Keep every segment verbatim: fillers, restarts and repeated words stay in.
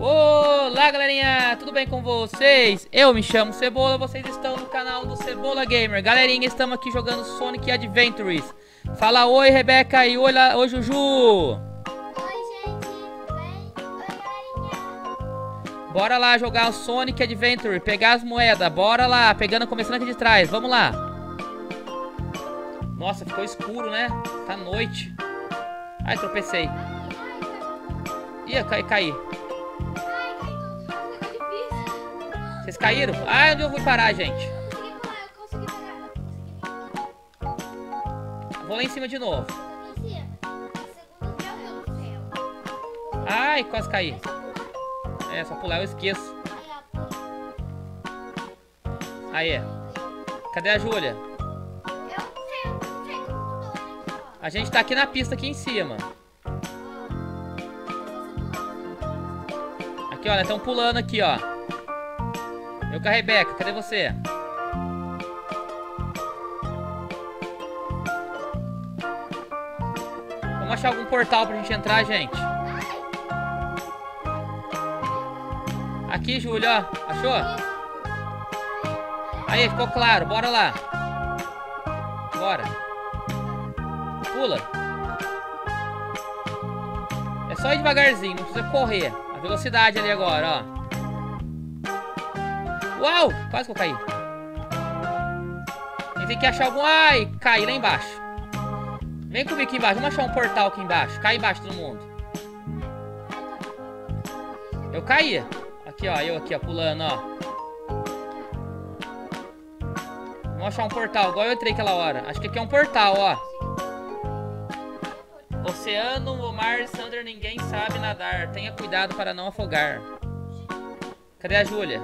Olá, galerinha, tudo bem com vocês? Eu me chamo Cebola, vocês estão no canal do Cebola Gamer. Galerinha, estamos aqui jogando Sonic Adventures. Fala oi, Rebeca, e oi, lá, oi Juju. Oi, gente, tudo bem? Oi, galerinha. Bora lá jogar o Sonic Adventure, pegar as moedas, bora lá, pegando, começando aqui de trás, vamos lá. Nossa, ficou escuro, né? Tá noite. Ai, tropecei. Ih, caí, caí. Vocês caíram? Ah, onde eu fui parar, gente? Eu consegui parar, eu consegui parar. Vou lá em cima de novo. Em cima. Ai, quase caí. É, só pular eu esqueço. Aí é. Cadê a Júlia? A gente tá aqui na pista, aqui em cima. Aqui, ó, né? Estão pulando aqui, ó. Eu com a Rebeca, cadê você? Vamos achar algum portal pra gente entrar, gente. Aqui, Júlia, ó. Achou? Aí, ficou claro, bora lá. Bora. Pula. É só ir devagarzinho, não precisa correr. A velocidade ali agora, ó. Uau, quase que eu caí. A gente tem que achar algum... Ai, caí lá embaixo. Vem comigo aqui embaixo, vamos achar um portal aqui embaixo. Cai embaixo todo mundo. Eu caí. Aqui, ó, eu aqui, ó, pulando, ó. Vamos achar um portal, igual eu entrei aquela hora. Acho que aqui é um portal, ó. Oceano, o mar, Sandra, ninguém sabe nadar. Tenha cuidado para não afogar. Cadê a Júlia?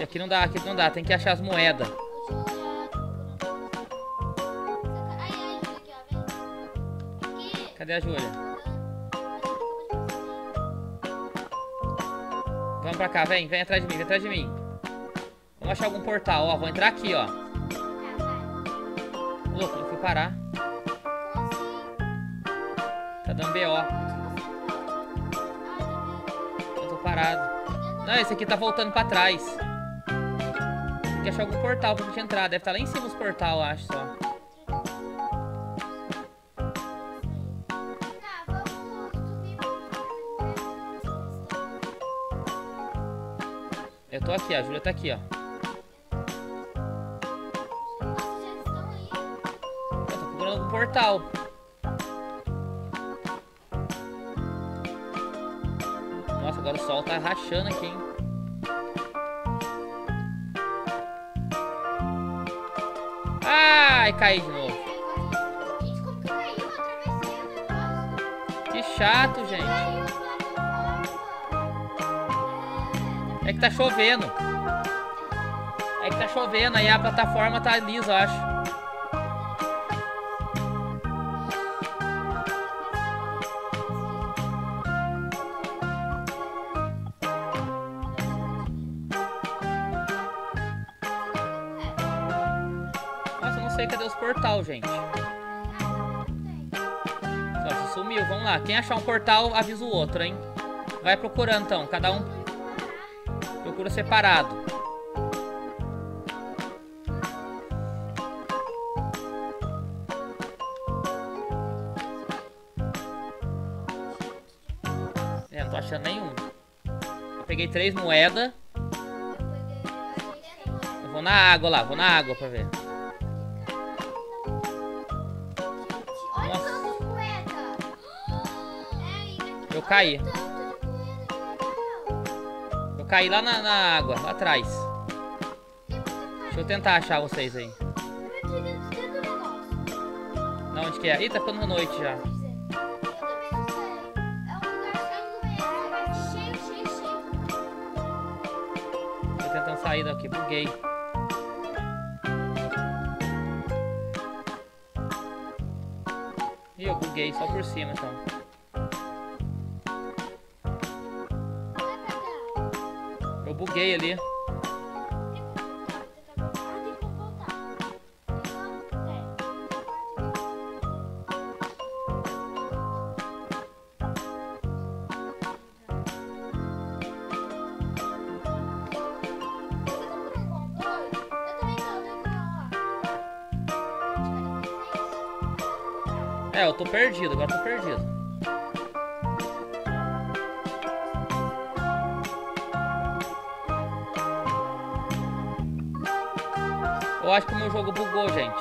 Aqui não dá, aqui não dá, tem que achar as moedas. Cadê a Júlia? Vamos pra cá, vem, vem atrás de mim, vem atrás de mim. Vamos achar algum portal, ó, vou entrar aqui, ó. Louco, eu fui parar. Tá dando B O. Eu tô parado. Não, esse aqui tá voltando pra trás. Tem que achar algum portal pra gente entrar. Deve estar lá em cima os portais, eu acho, só. Eu tô aqui, a Júlia tá aqui, ó. Eu tô procurando algum portal. Nossa, agora o sol tá rachando aqui, hein. Ai, caí de novo. Gente, como que caiu? Eu atravessei o negócio. Que chato, gente. É que tá chovendo. É que tá chovendo, aí a plataforma tá lisa, eu acho. Cadê os portal, gente? Nossa, sumiu, vamos lá. Quem achar um portal, avisa o outro, hein? Vai procurando, então. Cada um procura separado. É, não tô achando nenhum. Eu peguei três moedas. Eu vou na água lá, vou na água pra ver. Eu caí. Eu caí lá na, na água, lá atrás. Deixa eu tentar achar vocês aí. Não, onde que é? Ih, tá ficando noite já. Tô tentando sair daqui, buguei. Ih, eu buguei só por cima, então. Buguei ali. É, eu tô perdido, agora eu tô perdido. Eu acho que o meu jogo bugou, gente.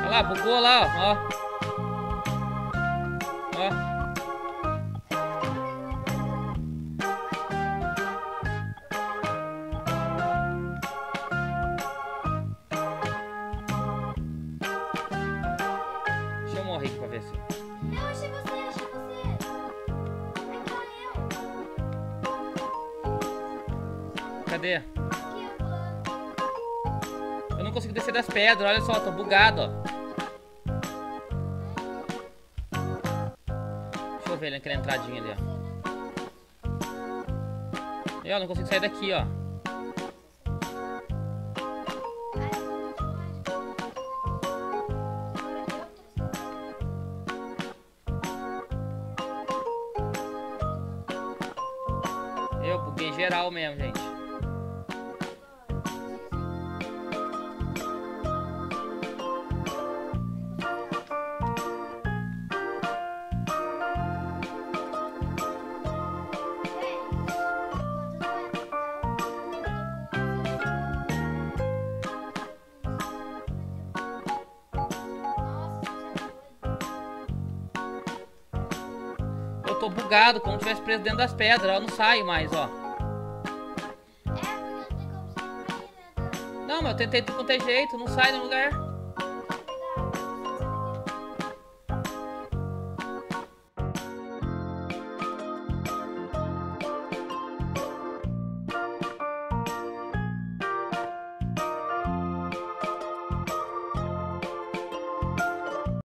Olha lá, bugou lá, ó. Ó. Deixa eu morrer aqui pra ver se... Eu achei você, achei você. Cadê? Eu não consigo descer das pedras, olha só, tô bugado, ó. Deixa eu ver naquela entradinha ali, ó. Eu não consigo sair daqui, ó. Eu buguei geral mesmo, gente. Tô bugado, como se tivesse preso dentro das pedras. Eu não saio mais, ó. Não, mas eu tentei de qualquer jeito, não sai do lugar.